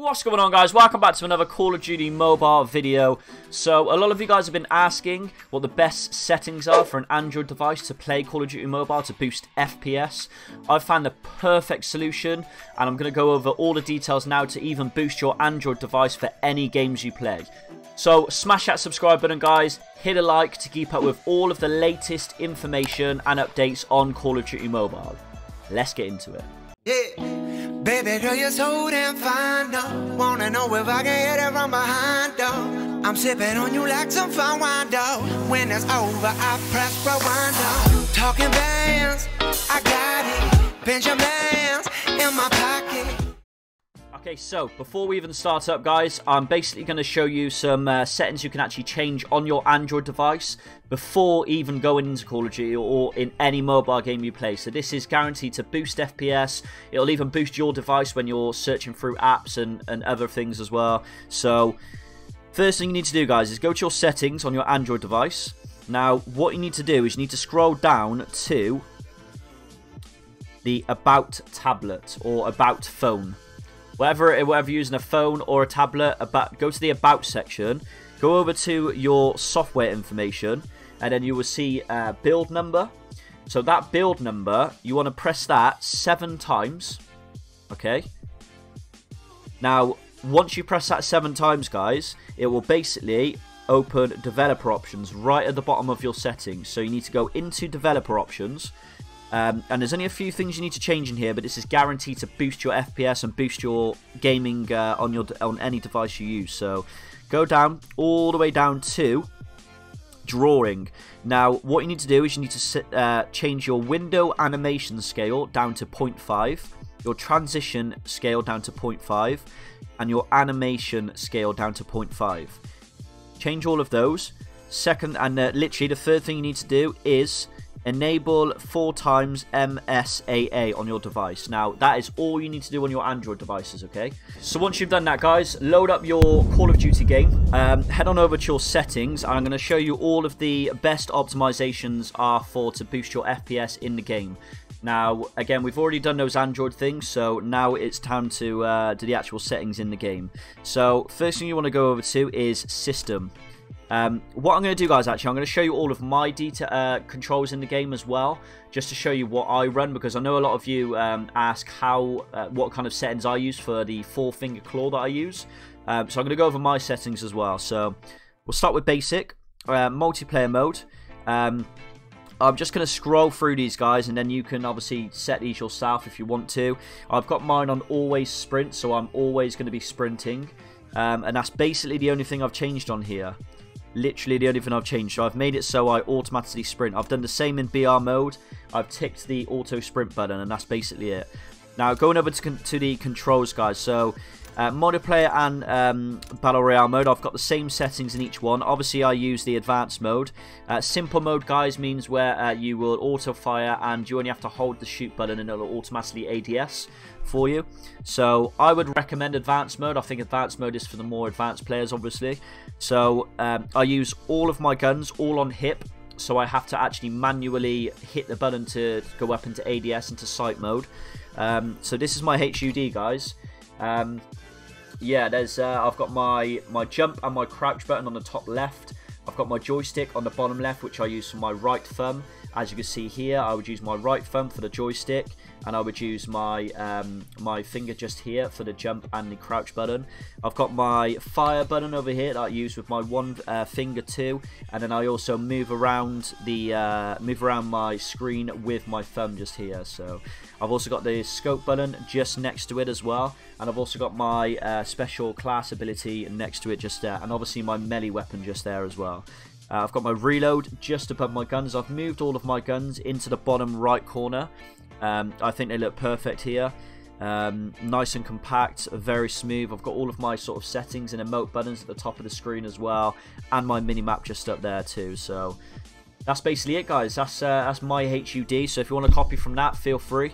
What's going on, guys? Welcome back to another Call of Duty Mobile video. So, a lot of you guys have been asking what the best settings are for an Android device to play Call of Duty Mobile to boost FPS. I've found the perfect solution, and I'm going to go over all the details now to even boost your Android device for any games you play. So, smash that subscribe button, guys. Hit a like to keep up with all of the latest information and updates on Call of Duty Mobile. Let's get into it. Yeah. Baby girl, you're so damn fine, though. Wanna know if I can hit it from behind, though. I'm sipping on you like some fine wine, though. When it's over, I press rewind, though. Talking bands, I got it. Benjamins in my pocket. Okay, so before we even start up, guys, I'm basically going to show you some settings you can actually change on your Android device before even going into Call of Duty or in any mobile game you play. So this is guaranteed to boost FPS. It'll even boost your device when you're searching through apps and other things as well. So first thing you need to do, guys, is go to your settings on your Android device. Now, what you need to do is you need to scroll down to the About Tablet or About Phone. Whether you're using a phone or a tablet, go to the About section, go over to your software information, and then you will see build number. So that build number, you want to press that 7 times, okay? Now, once you press that 7 times, guys, it will basically open developer options right at the bottom of your settings. So you need to go into developer options. And there's only a few things you need to change in here, but this is guaranteed to boost your FPS and boost your gaming on any device you use. So go down, all the way down to drawing. Now, what you need to do is you need to change your window animation scale down to 0.5, your transition scale down to 0.5, and your animation scale down to 0.5. Change all of those. Second, and literally the third thing you need to do is enable 4 times MSAA on your device. Now, that is all you need to do on your Android devices, okay? So once you've done that, guys, load up your Call of Duty game. Head on over to your settings, and I'm going to show you all of the best optimizations are for to boost your FPS in the game. Now, again, we've already done those Android things, so now it's time to do the actual settings in the game. So first thing you want to go over to is System. What I'm going to do, guys, actually, I'm going to show you all of my controls in the game as well, just to show you what I run, because I know a lot of you ask what kind of settings I use for the 4-finger claw that I use. So I'm going to go over my settings as well. So we'll start with basic, multiplayer mode. I'm just going to scroll through these, guys, and then you can obviously set these yourself if you want to. I've got mine on always sprint, so I'm always going to be sprinting. And that's basically the only thing I've changed on here. Literally the only thing I've changed. So I've made it so I automatically sprint. I've done the same in BR mode. I've ticked the auto sprint button, and that's basically it. Now, going over to the controls, guys. So multiplayer and battle royale mode, I've got the same settings in each one. Obviously, I use the advanced mode. Simple mode, guys, means where you will auto fire and you only have to hold the shoot button and it'll automatically ADS for you. So I would recommend advanced mode. I think advanced mode is for the more advanced players, obviously. So I use all of my guns all on hip, so I have to actually manually hit the button to go up into ADS into sight mode. So this is my HUD, guys. Yeah, there's I've got my jump and my crouch button on the top left. I've got my joystick on the bottom left, which I use for my right thumb. As you can see here, I would use my right thumb for the joystick, and I would use my finger just here for the jump and the crouch button. I've got my fire button over here that I use with my one finger too, and then I also move around the my screen with my thumb just here. So I've also got the scope button just next to it as well, and I've also got my special class ability next to it just there, and obviously my melee weapon just there as well. I've got my reload just above my guns. I've moved all of my guns into the bottom right corner. I think they look perfect here. Nice and compact, very smooth. I've got all of my sort of settings and emote buttons at the top of the screen as well, and my minimap just up there too. So that's basically it, guys. That's my HUD. So if you want to copy from that, feel free.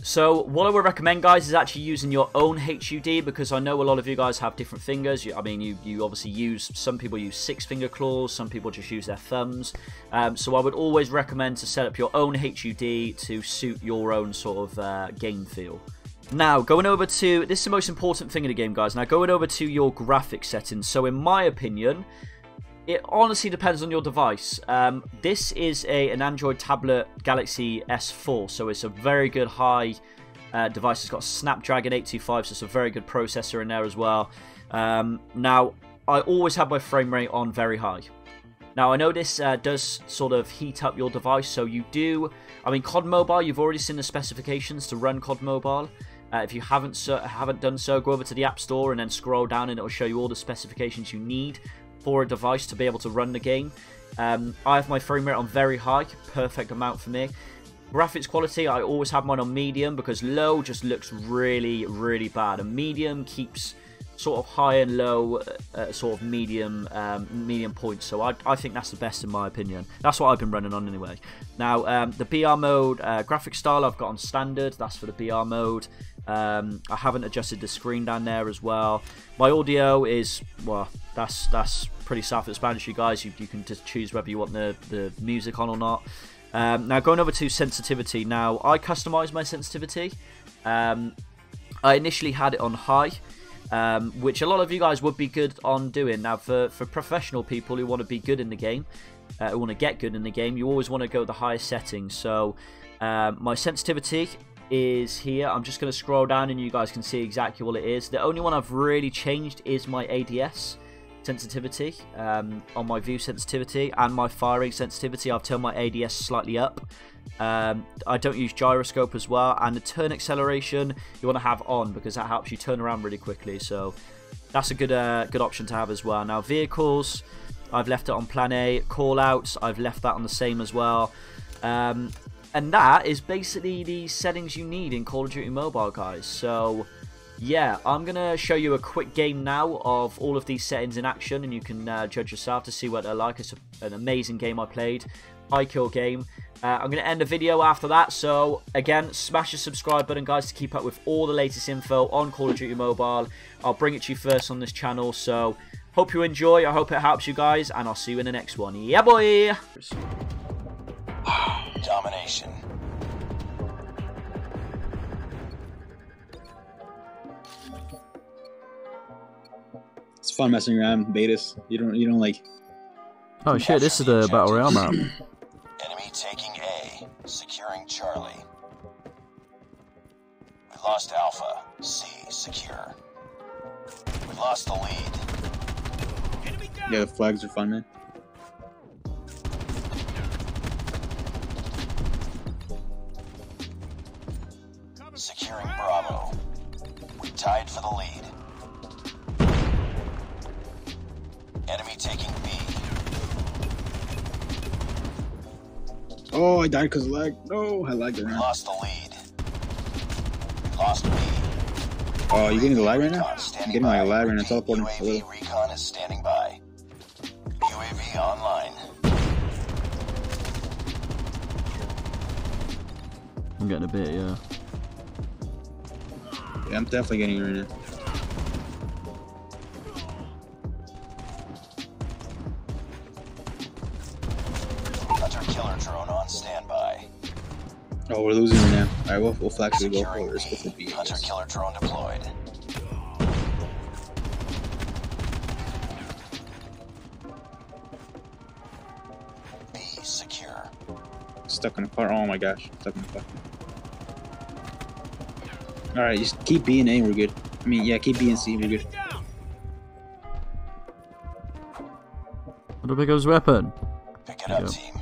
So what I would recommend, guys, is actually using your own HUD, because I know a lot of you guys have different fingers. I mean, you obviously use, some people use 6-finger claws, some people just use their thumbs. So I would always recommend to set up your own HUD to suit your own sort of game feel. Now, going over to... This is the most important thing in the game, guys. Now, going over to your graphics settings. So, in my opinion, it honestly depends on your device. This is an Android tablet Galaxy S4. So, it's a very good high device. It's got Snapdragon 825. So, it's a very good processor in there as well. Now, I always have my frame rate on very high. Now, I know this does sort of heat up your device. So, you do... I mean, COD Mobile, you've already seen the specifications to run COD Mobile. If you haven't done so, go over to the App Store and then scroll down and it'll show you all the specifications you need for a device to be able to run the game. I have my frame rate on very high, perfect amount for me. Graphics quality, I always have mine on medium because low just looks really, really bad. And medium keeps sort of high and low, sort of medium medium points. So I think that's the best in my opinion. That's what I've been running on anyway. Now, the BR mode graphic style I've got on standard. That's for the BR mode. I haven't adjusted the screen down there as well. My audio is, well, that's pretty self-explanatory, guys. You can just choose whether you want the music on or not. Now, going over to sensitivity. Now, I customised my sensitivity. I initially had it on high. Which a lot of you guys would be good on doing. Now, for professional people who want to be good in the game, who want to get good in the game, you always want to go the highest settings. So, my sensitivity is here. I'm just going to scroll down and you guys can see exactly what it is. The only one I've really changed is my ADS sensitivity, on my view sensitivity, and my firing sensitivity. I've turned my ADS slightly up. I don't use gyroscope as well, and the turn acceleration you want to have on because that helps you turn around really quickly. So that's a good good option to have as well. Now, vehicles, I've left it on plan A. Callouts, I've left that on the same as well. And that is basically the settings you need in Call of Duty Mobile, guys. So yeah, I'm going to show you a quick game now of all of these settings in action, and you can judge yourself to see what they're like. It's an amazing game I played, high-kill game. I'm going to end the video after that, so again, smash the subscribe button, guys, to keep up with all the latest info on Call of Duty Mobile. I'll bring it to you first on this channel, so hope you enjoy, I hope it helps you guys, and I'll see you in the next one. Yeah, boy! Domination. It's fun messing around, betas. You don't like. Oh shit! This is the battle royale map. Enemy taking A, securing Charlie. We lost Alpha. C secure. We lost the lead. Enemy down. Yeah, the flags are fun, man. Securing Bravo. We tied for the lead. Enemy taking B. Oh, I died because lag. No, I lagged around. Lost the lead. Lost B. Oh, you're getting the lag right now? You're getting like a lag right now. Teleporting. UAV recon is standing by. UAV online. I'm getting a bit, yeah. Yeah, I'm definitely getting it right now. Oh, we're losing right now. Alright, we'll flash the goal for it. Supposed to be Hunter killer drone deployed. B secure. Stuck in a car. Oh my gosh. Stuck in a car. Alright, just keep B and A, we're good. I mean, yeah, keep B and C, we're good. What a big old weapon. Pick it up, team.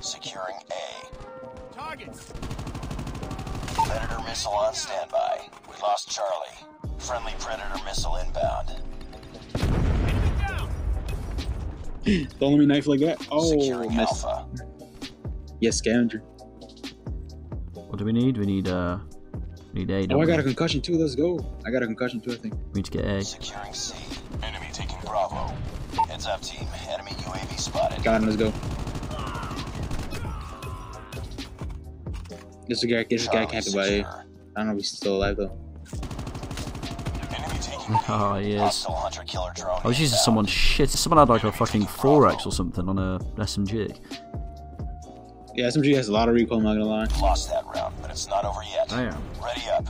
Securing A. Targets. Predator missile on standby. We lost Charlie. Friendly Predator missile inbound. Enemy down. Don't let me knife like that. Oh, securing Alpha. Yes, scavenger. What do we need? We need A. Oh, I got a concussion too. Let's go. I got a concussion too, I think. We need to get A. Securing C. Enemy taking Bravo. Heads up, team. Enemy UAV spotted. Got him. Let's go. This guy can't be by. I don't know if he's still alive though. Oh, he is. I was using someone's shit. Someone had like a fucking 4x or something on a SMG. Yeah, SMG has a lot of recoil, I'm not gonna lie. Lost that round, but it's not over yet. I am. Ready up.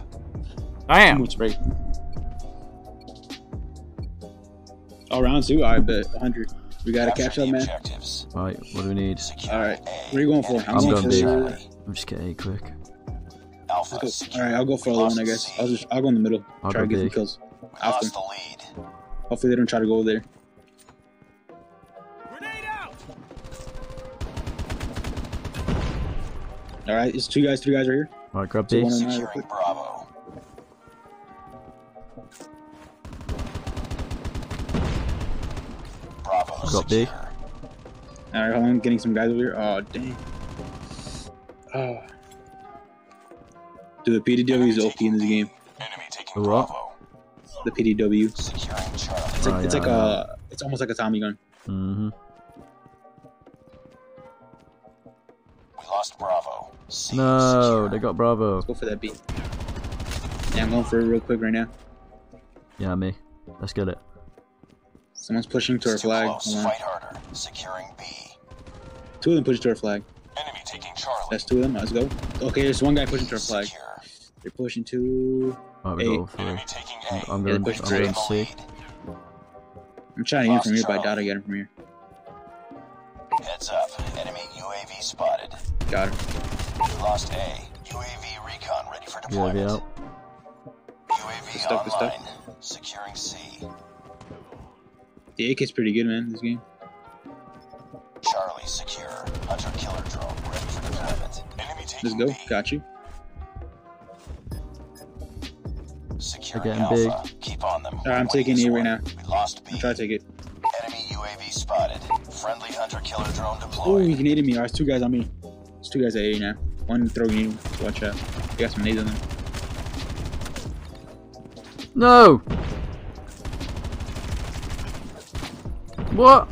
I am. Let's break. Oh, round two? I bet. 100. We gotta catch up, man. Objectives. All right, what do we need? Alright, what are you going for? I'm going big. I'm just getting A quick. Alright, I'll go for a low one, I guess. I'll go in the middle. I'll try to get some kills. After. Hopefully they don't try to go there. Alright, it's 2 guys, 3 guys right here. Alright, grab these. Securing Bravo. Bravo secure. Alright, hold on, getting some guys over here. Oh, dang. Oh. Dude, the PDW is OP in this game. Enemy taking Bravo. The PDW. It's almost like a Tommy gun. Mm-hmm. We lost Bravo. No, they got Bravo. Let's go for that beat. Yeah, I'm going for it real quick right now. Yeah, me. Let's get it. Someone's pushing to our flag. Fight harder. Securing B. 2 of them pushing to our flag. Enemy taking Charlie. That's 2 of them. Let's go. Okay, there's 1 guy pushing to our flag. They're pushing to A. I'm going to C. I'm trying to get him from here, but I doubt I get him from here. Heads up. Enemy UAV spotted. Got him. Lost A. UAV recon ready for deployment. UAV out. UAV online. Securing C. The AK's pretty good, man, this game. Charlie secure. Hunter killer drone ready for deployment. Enemy taking B. Let's go. Got you. Securing Alpha. Big. Keep on them. Right, I'm taking E right now. We lost B. Try to take it. Enemy UAV spotted. Friendly hunter killer drone deployed. Oh, he needed me. There's 2 guys on me. There's 2 guys at A now. One throw you. Watch out. They got some nades on them. No. What?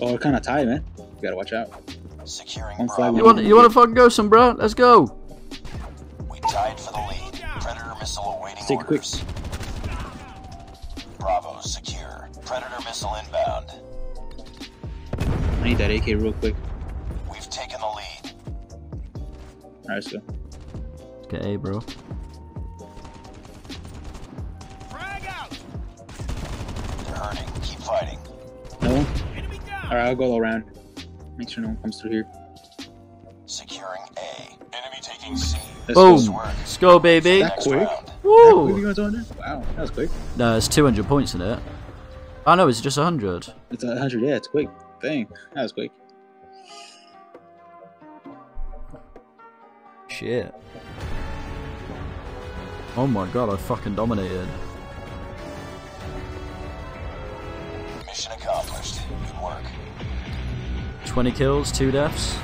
Oh, we're kind of tied, man. You gotta watch out. Securing. You want to fucking go, some bro? Let's go. We tied for the lead. Predator missile awaiting orders. Bravo secure. Predator missile inbound. I need that AK real quick. We've taken the lead. Alright, let's go. Get A, bro. Frag out. They're hurting. Keep fighting. No. Alright, I'll go all around. Make sure no one comes through here. Securing A. Enemy taking C. Boom. Let's go, baby. That quick. Woo. That quick on there? Wow, that was quick. No, it's 200 points in it. Oh no, it's just 100. It's 100, yeah, it's quick. Dang, that was quick. Shit. Oh my god, I fucking dominated. Mission accomplished. Good work. 20 kills, 2 deaths.